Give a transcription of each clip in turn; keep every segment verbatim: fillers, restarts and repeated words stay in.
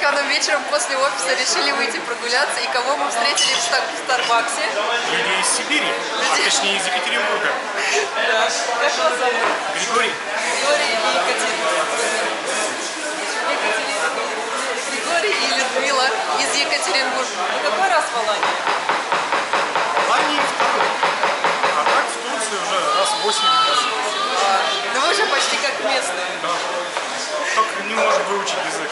Айханом вечером после офиса решили выйти прогуляться, и кого мы встретили в, стар в Старбаксе? Люди из Сибири, Люди... а точнее из Екатеринбурга. Да, как вас зовут? Григорий. Григорий и Екатерина. Григорий и Людмила из Екатеринбурга. На какой раз в Алании? В Алании второй. А так в Турции уже раз восемь. Да вы уже почти как местные. Да. Только не может выучить язык.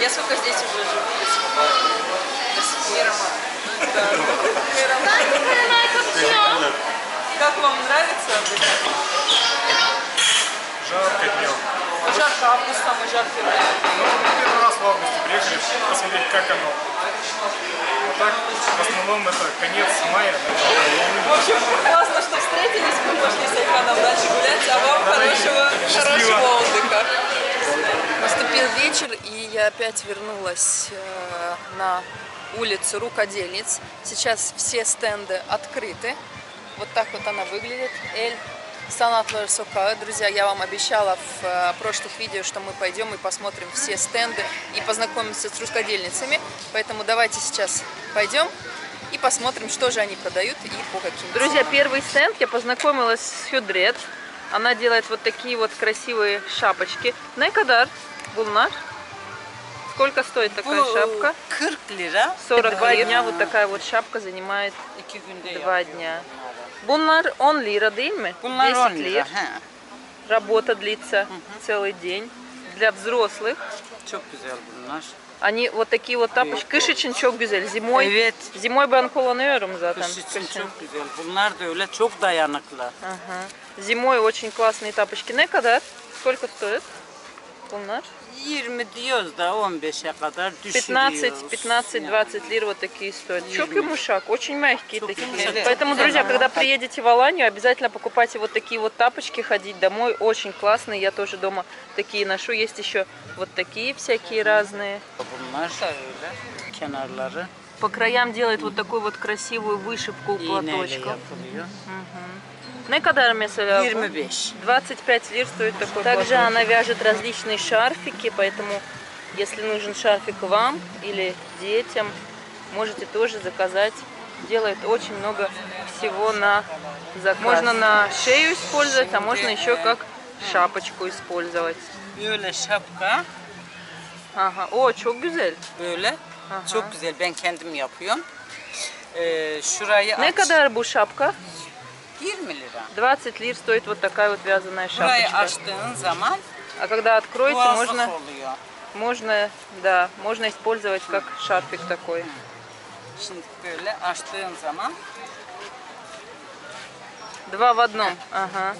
Я сколько здесь уже живу? Мирома. Как вам нравится отдыхать? Жарко днем. Жарко, август самый жаркий. Мы первый раз в августе приехали посмотреть, как оно. Так, в основном это конец мая. В общем, классно, что встретились. Мы пошли с Айханом дальше гулять, а вам хорошего, хорошего отдыха. Наступил вечер, и я опять вернулась на улицу Рукодельниц. Сейчас все стенды открыты. Вот так вот она выглядит. Эль Санатлар Сока. Друзья, я вам обещала в прошлых видео, что мы пойдем и посмотрим все стенды и познакомимся с рукодельницами. Поэтому давайте сейчас пойдем и посмотрим, что же они продают и по каким. Друзья, первый стенд, я познакомилась с Фюдрет. Она делает вот такие вот красивые шапочки. Найкадар, булнар. Сколько стоит такая шапка? сорок два дня. Вот такая вот шапка занимает два дня. Бунлар он лира, дыми? десять лир. Работа длится целый день. Для взрослых. Они вот такие вот тапочки. Кышечен чок гюзель. Зимой. Зимой банколонером затем. Зимой очень классные тапочки. Некода? Сколько стоит? Бунлар? пятнадцать-двадцать лир вот такие стоят. Чок и мушак, очень мягкие такие. Поэтому, друзья, когда приедете в Аланию, обязательно покупайте вот такие вот тапочки, ходить домой. Очень классные, я тоже дома такие ношу. Есть еще вот такие всякие разные. По краям делает вот такую вот красивую вышивку у платочка. двадцать пять лир стоит такой. Также она вяжет различные шарфики, поэтому если нужен шарфик вам или детям, можете тоже заказать. Делает очень много всего на заказ. Можно на шею использовать, а можно еще как шапочку использовать. Шапка. Ага. О, чок гюзель. Чок гюзель. Ben kendim yapıyorum. Ne kadar bu шапка? двадцать лир стоит вот такая вот вязаная шапочка. А когда откроете, можно, можно, да, можно использовать как шарфик такой. Два в одном. Ага.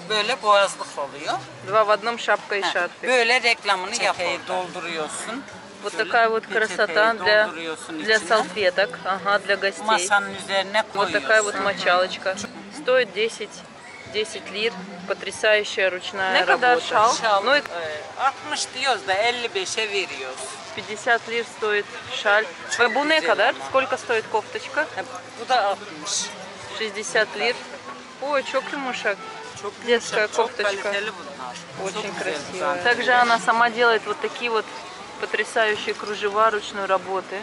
Два в одном шапка и шарфик. Вот такая вот красота для, для салфеток, ага, для гостей. Вот такая вот мочалочка. Стоит десять лир, потрясающая ручная работа. Ну, пятьдесят лир стоит шаль. Сколько стоит кофточка? шестьдесят лир. Ой, чок и мушак. Детская кофточка. Очень красивая. Также она сама делает вот такие вот потрясающие кружева ручной работы.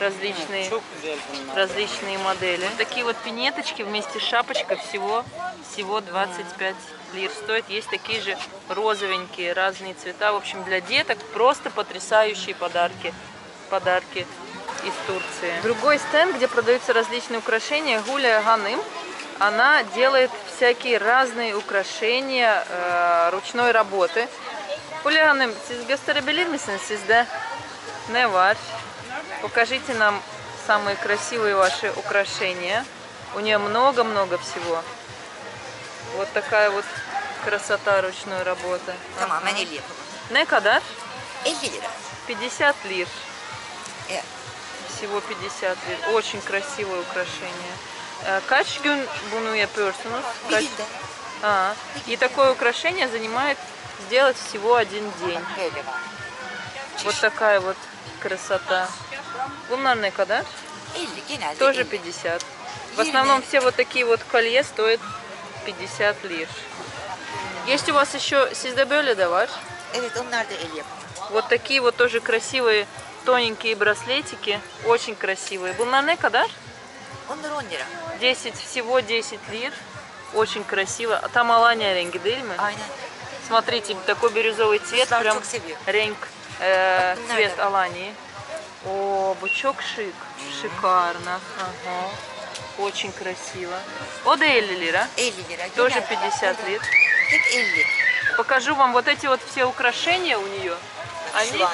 Различные, различные модели. Вот такие вот пинеточки вместе с шапочкой всего, всего двадцать пять лир стоит. Есть такие же розовенькие, разные цвета. В общем, для деток просто потрясающие подарки, подарки из Турции. Другой стенд, где продаются различные украшения, Гуля Ханым. Она делает всякие разные украшения э, ручной работы. Гуля Ханым, сиз гастеребелимисен, сиз да не варь. Покажите нам самые красивые ваши украшения. У нее много-много всего. Вот такая вот красота ручной работы. Сама, она не лепила. Некода? пятьдесят лир. Всего пятьдесят лир. Очень красивое украшение. Качгюн бунуя персонус. И такое украшение занимает сделать всего один день. Вот такая вот красота. Бунарный кадар? Тоже пятьдесят. В основном все вот такие вот колье стоят пятьдесят лир. Есть у вас еще сиздебели давар? Вот такие вот тоже красивые тоненькие браслетики. Очень красивые. Бумане кадар? десять, всего десять лир. Очень красиво. А там Алания ренги дельмы. Смотрите, такой бирюзовый цвет. Прям ренг э, цвет Алании. О, бучок шик. Шикарно. Ага. Очень красиво. О, да, эллилира. Тоже пятьдесят лир. Покажу вам вот эти вот все украшения у нее. Они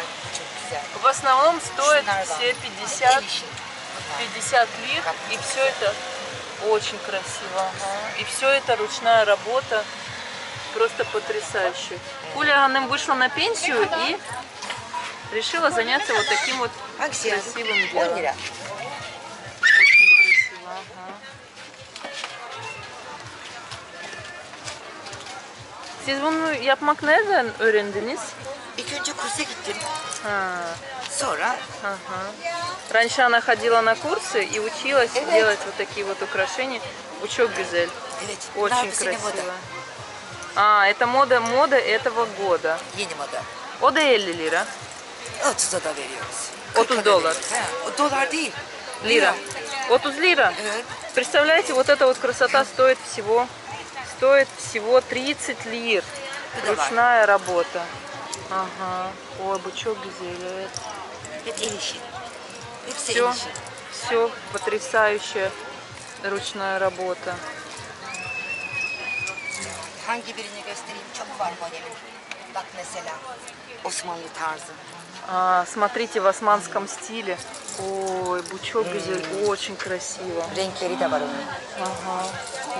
в основном стоят все пятьдесят лир. И все это очень красиво. И все это ручная работа. Просто потрясающе. Гуля Ханым вышла на пенсию и решила заняться вот таким вот красивым делом. Очень красиво. Ага. Siz bunu yapmak nereden öğrendiniz? İlk önce kursa gittim. Sonra. Раньше она ходила на курсы и училась делать вот такие вот украшения. Учок güzel. Очень красиво. А, это мода, мода этого года. Yeni moda. O da elli lira. otuza da veriyoruz. otuz доллар. Доллар değil. Лира. otuz лира. Представляете, вот эта вот красота стоит всего стоит всего тридцать лир. Ручная работа. Ага. Ой, бучок гизеля. Все, все потрясающая ручная работа. А, смотрите, в османском стиле. Ой, бучок гюзель, очень красиво. Ага.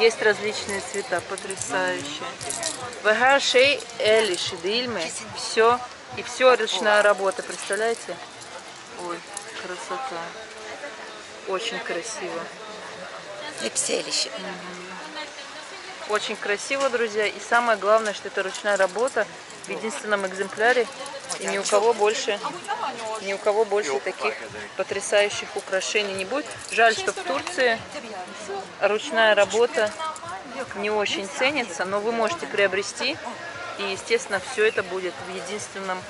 Есть различные цвета, потрясающие. Вагашей, эли, шидильмы, все. И все ручная работа, представляете? Ой, красота. Очень красиво. Угу. Очень красиво, друзья. И самое главное, что это ручная работа в единственном экземпляре. И ни у кого больше, ни у кого больше таких потрясающих украшений не будет. Жаль, что в Турции ручная работа не очень ценится, но вы можете приобрести. И, естественно, все это будет в единственном,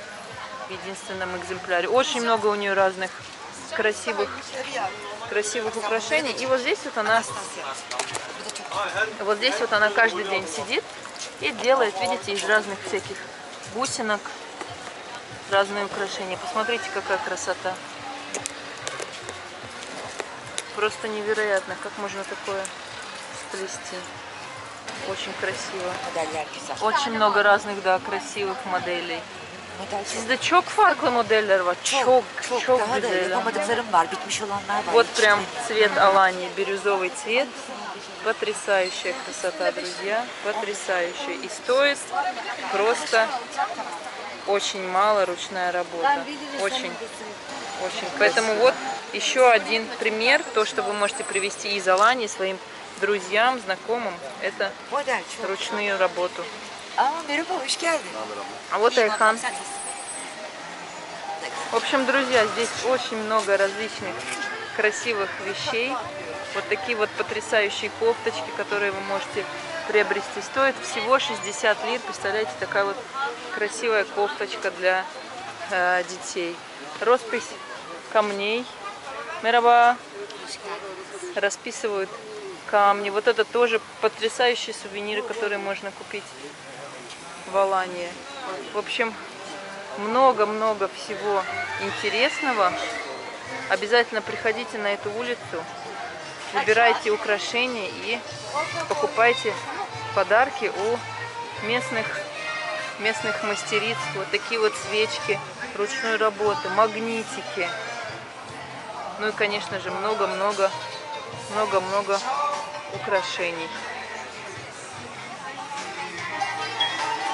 в единственном экземпляре. Очень много у нее разных красивых, красивых украшений. И вот здесь вот она, вот здесь вот она каждый день сидит и делает, видите, из разных всяких бусинок разные украшения. Посмотрите, какая красота. Просто невероятно, как можно такое сплести. Очень красиво. Очень много разных, да, красивых моделей. Вот прям цвет Алании, бирюзовый цвет. Потрясающая красота, друзья. Потрясающая. И стоит просто очень мало, ручная работа. Очень, очень. Поэтому вот еще один пример, то, что вы можете привести из Алании своим друзьям, знакомым, это ручную работу. А вот Айхан. В общем, друзья, здесь очень много различных красивых вещей. Вот такие вот потрясающие кофточки, которые вы можете приобрести. Стоит всего шестьдесят лир. Представляете, такая вот красивая кофточка для э, детей. Роспись камней. Мераба. Расписывают камни. Вот это тоже потрясающие сувениры, которые можно купить в Алании. В общем, много-много всего интересного. Обязательно приходите на эту улицу, выбирайте украшения и покупайте подарки у местных, местных мастериц. Вот такие вот свечки ручной работы, магнитики. Ну и, конечно же, много-много, много-много украшений.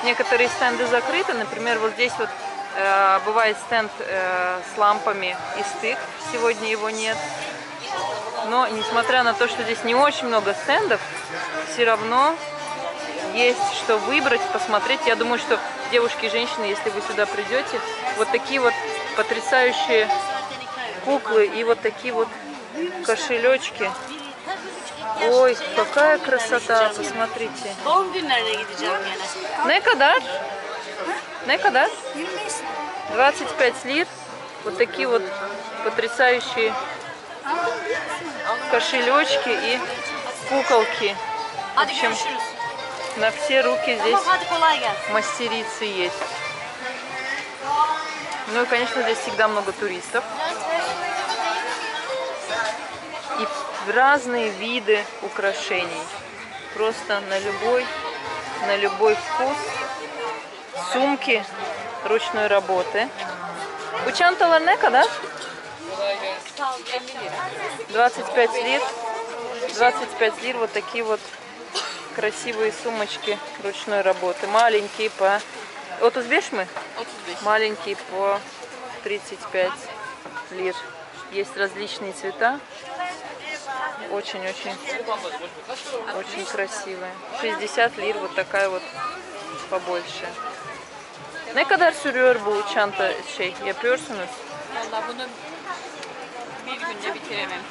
Некоторые стенды закрыты, например, вот здесь вот э, бывает стенд э, с лампами и стык, сегодня его нет. Но несмотря на то, что здесь не очень много стендов, все равно есть что выбрать, посмотреть. Я думаю, что девушки и женщины, если вы сюда придете, вот такие вот потрясающие куклы и вот такие вот кошелечки. Ой, какая красота, посмотрите. Некода? Некода? двадцать пять лир. Вот такие вот потрясающие кошелечки и куколки. В общем, на все руки здесь мастерицы есть. Ну и, конечно, здесь всегда много туристов. И разные виды украшений. Просто на любой, на любой вкус. Сумки ручной работы. Учантала нека, да? двадцать пять лир. двадцать пять лир вот такие вот красивые сумочки ручной работы. Маленькие по... От узбешмы? Маленькие по тридцать пять лир. Есть различные цвета. Очень-очень очень красивые. шестьдесят лир вот такая вот побольше. Ne kadar sürüyor bu çanta şey yapıyorsunuz? Vallahi bunu bir günde bitiremem.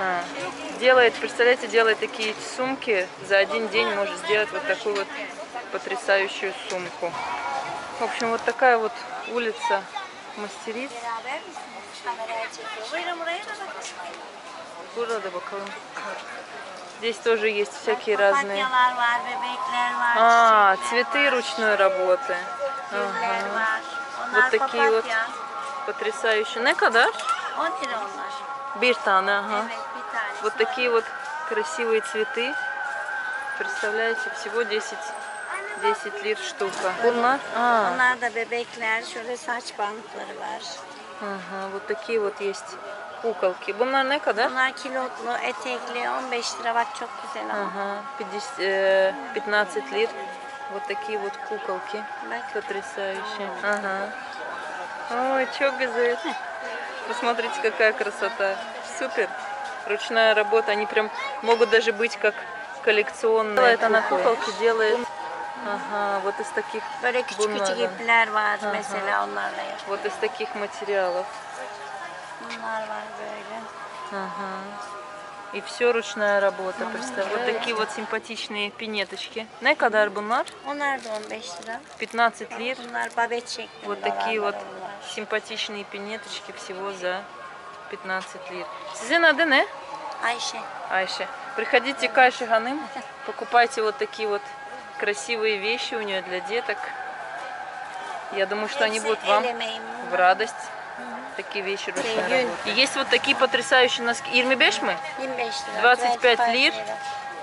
А, делает, представляете, делает такие сумки, за один день может сделать вот такую вот потрясающую сумку. В общем, вот такая вот улица мастериц. Здесь тоже есть всякие разные... А, цветы ручной работы. Ага. Вот такие вот потрясающие. Не kadar? Биртана, ага. Вот такие вот красивые цветы. Представляете, всего десять лир штука. Bunlar, а. Ага, вот такие вот есть куколки. Bunlar ne kadar? Ага, пятнадцать лир. Вот такие вот куколки. Потрясающие. Ага. Ой, чё газет. Посмотрите, какая красота. Супер. Ручная работа. Они прям могут даже быть как коллекционные. Делает она куколки, делает. Ага, вот из таких. Ага. Вот из таких материалов. Ага. И все ручная работа. Представляете? Вот такие вот симпатичные пинеточки. Не kadar bunlar? пятнадцать лир. Вот такие вот симпатичные пинеточки всего за пятнадцать лир. Size adı ne? Айше. Айше. Приходите к Айше Ханым, покупайте вот такие вот красивые вещи у нее для деток. Я думаю, что они будут вам в радость. Такие вещи ручной работы. И есть вот такие потрясающие носки. Ирмибеш мы? двадцать пять лир.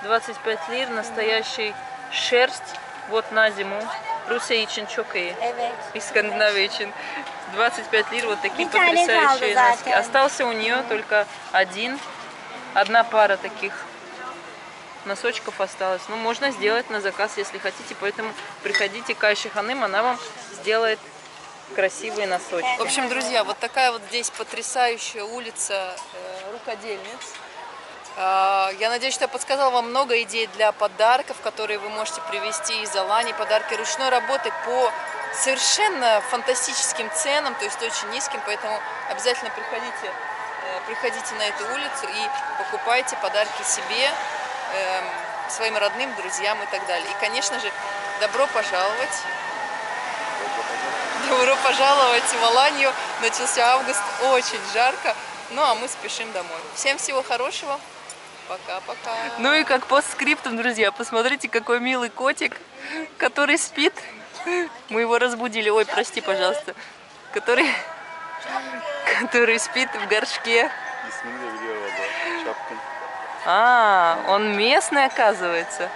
двадцать пять лир. Настоящий шерсть. Вот на зиму. Русский чинчок и из Скандинавии. двадцать пять лир. Вот такие потрясающие носки. Остался у нее только один. Одна пара таких носочков осталась. Ну, можно сделать на заказ, если хотите. Поэтому приходите к Айше Ханым. Она вам сделает красивые носочки. В общем, друзья, вот такая вот здесь потрясающая улица э, рукодельниц. Э, я надеюсь, что я подсказала вам много идей для подарков, которые вы можете привезти из Алании. Подарки ручной работы по совершенно фантастическим ценам, то есть очень низким, поэтому обязательно приходите, э, приходите на эту улицу и покупайте подарки себе, э, своим родным, друзьям и так далее. И, конечно же, добро пожаловать! Добро пожаловать в Аланию. Начался август, очень жарко. Ну, а мы спешим домой. Всем всего хорошего. Пока-пока. Ну и как постскриптум, друзья, посмотрите, какой милый котик, который спит. Мы его разбудили. Ой, прости, пожалуйста. Который, который спит в горшке. А, он местный, оказывается.